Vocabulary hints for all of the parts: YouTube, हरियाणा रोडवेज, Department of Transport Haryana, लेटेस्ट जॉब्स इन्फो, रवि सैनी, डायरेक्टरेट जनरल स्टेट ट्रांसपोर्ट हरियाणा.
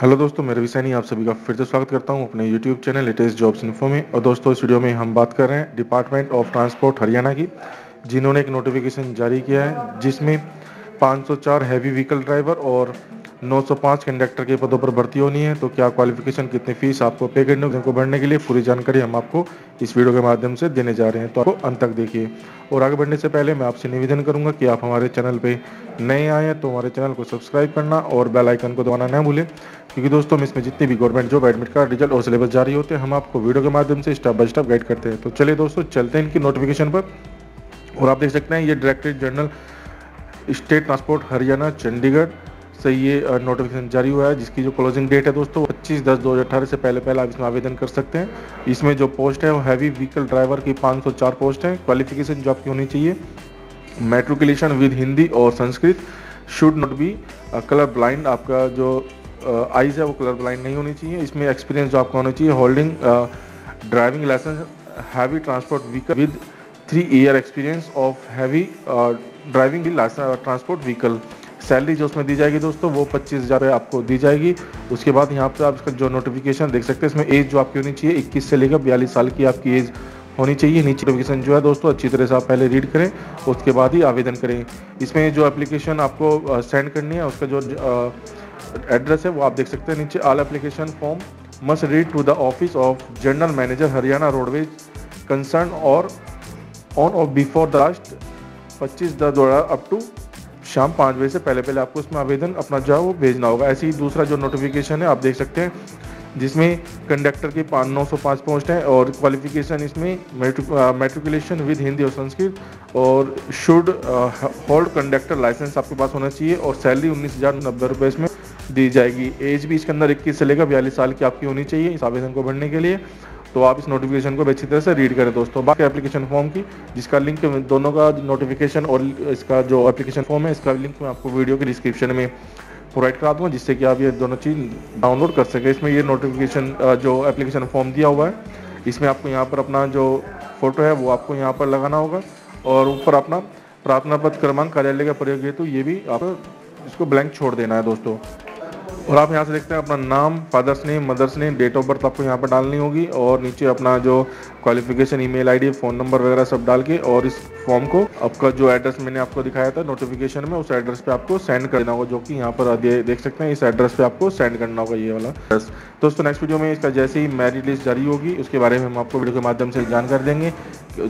Hello दोस्तों, मैं रवि सैनी आप सभी का फिर से स्वागत करता हूं अपने YouTube channel लेटेस्ट जॉब्स इन्फो में। और दोस्तों, इस वीडियो में हम बात कर रहे हैं डिपार्टमेंट ऑफ ट्रांसपोर्ट हरियाणा की, जिन्होंने एक नोटिफिकेशन जारी किया है जिसमें 504 हैवी व्हीकल ड्राइवर और 905 कंडक्टर के पदों पर भर्ती होनी है। तो क्या क्वालिफिकेशन, कितनी फीस आपको पे करनी होगी, उनको भरने के लिए पूरी जानकारी हम आपको इस वीडियो के माध्यम से देने जा रहे हैं, तो आपको अंत तक देखिए। और आगे बढ़ने से पहले मैं आपसे निवेदन करूंगा कि आप हमारे चैनल पे नए आए हैं तो हमारे चैनल को सब्सक्राइब करना और बेल आइकन को दबाना ना भूलें, क्योंकि दोस्तों इसमें जितनी भी government job admit card, result और सिलेबस जारी होते हैं, हम आपको वीडियो के माध्यम से स्टेप बाय स्टेप गाइड करते हैं। तो चलिए दोस्तों, चलते हैं इनकी नोटिफिकेशन पर। और आप देख सकते हैं ये डायरेक्टरेट जनरल स्टेट ट्रांसपोर्ट हरियाणा Chandigarh से ये नोटिफिकेशन जारी हुआ है, जिसकी जो क्लोजिंग डेट है दोस्तों 25/10/2018 से पहले आप इसमें आवेदन कर सकते हैं। इसमें जो पोस्ट है वो हैवी व्हीकल ड्राइवर की 504 पोस्ट है। क्वालिफिकेशन जो आपकी होनी चाहिए, मैट्रिकुलेशन विद हिंदी और Sanskrit, should not be colour blind, आपका जो आइज़ है वो कलर ब्लाइंड नहीं होनी चाहिए। इसमें एक्सपीरियंस जो आपका होना चाहिए, holding driving licence heavy transport vehicle with 3 year experience of heavy driving transport vehicle. Salary जो उसमें दी जाएगी दोस्तों वो 25,000 आपको दी जाएगी। उसके बाद यहाँ पे आप इसका जो नोटिफिकेशन देख सकते हैं, इसमें एज जो आपकी होनी चाहिए 21 से लेकर 42 साल की आपकी एज होनी चाहिए। नीचे नोटिफिकेशन जो है दोस्तों अच्छी तरह से आप पहले रीड करें, उसके बाद ही आवेदन करें। इसमें जो एप्लीकेशन आपको सेंड करनी है उसका जो एड्रेस है वो आप देख सकते हैं नीचे। All application form must read to the office of general manager हरियाणा रोडवेज concern और ऑन और before the last 25/10/2018 up to शाम 5 बजे से पहले आपको इसमें आवेदन अपना जो है वो भेजना होगा। ऐसे ही दूसरा जो नोटिफिकेशन है आप देख सकते हैं, जिसमें कंडक्टर के 905 पोस्ट हैं और क्वालिफिकेशन इसमें मैट्रिकुलेशन विद हिंदी और संस्कृत और शुड होल्ड कंडक्टर लाइसेंस आपके पास होना चाहिए। और सैलरी 19,090 रुपये इसमें दी जाएगी। एज भी इसके अंदर 21 से लेकर 42 साल की आपकी होनी चाहिए इस आवेदन को भरने के लिए। तो आप इस नोटिफिकेशन को अच्छी तरह से रीड करें दोस्तों। बाकी एप्लीकेशन फॉर्म की जिसका लिंक, दोनों का नोटिफिकेशन और इसका जो एप्लीकेशन फॉर्म है इसका लिंक मैं आपको वीडियो के डिस्क्रिप्शन में प्रोवाइड करा दूँगा, जिससे कि आप ये दोनों चीज़ डाउनलोड कर सकें। इसमें ये नोटिफिकेशन जो एप्लीकेशन फॉर्म दिया हुआ है, इसमें आपको यहाँ पर अपना जो फोटो है वो आपको यहाँ पर लगाना होगा और ऊपर अपना प्रार्थना पत्र क्रमांक कार्यालय का प्रयोग हेतु ये भी आप इसको ब्लैंक छोड़ देना है दोस्तों। और आप यहाँ से देखते हैं अपना नाम, father's name, mother's name, date of birth आपको यहाँ पर डालनी होगी और नीचे अपना जो qualification, email ID, phone number वगैरह सब डाल के और इस फॉर्म को आपका जो एड्रेस मैंने आपको दिखाया था नोटिफिकेशन में, उस एड्रेस पे आपको सेंड करना होगा, जो कि यहाँ पर देख सकते हैं इस एड्रेस पे आपको सेंड करना होगा ये वाला एड्रेस। दोस्तों नेक्स्ट वीडियो में इसका जैसे ही मेरिट लिस्ट जारी होगी उसके बारे में हम आपको वीडियो के माध्यम से जानकारी देंगे।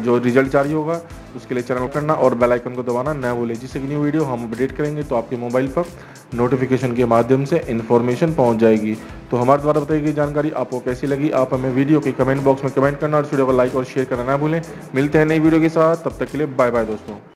जो रिजल्ट जारी होगा उसके लिए चैनल करना और बेल आइकन को दबाना न भूलें, जिससे कि न्यू वीडियो हम अपडेट करेंगे तो आपके मोबाइल पर नोटिफिकेशन के माध्यम से इन्फॉर्मेशन पहुंच जाएगी। तो हमारे द्वारा बताई गई जानकारी आपको कैसी लगी, आप हमें वीडियो के कमेंट बॉक्स में कमेंट करना और वीडियो को लाइक और शेयर करना ना भूलें। मिलते हैं नई वीडियो के साथ, तब तक के लिए बाय बाय दोस्तों।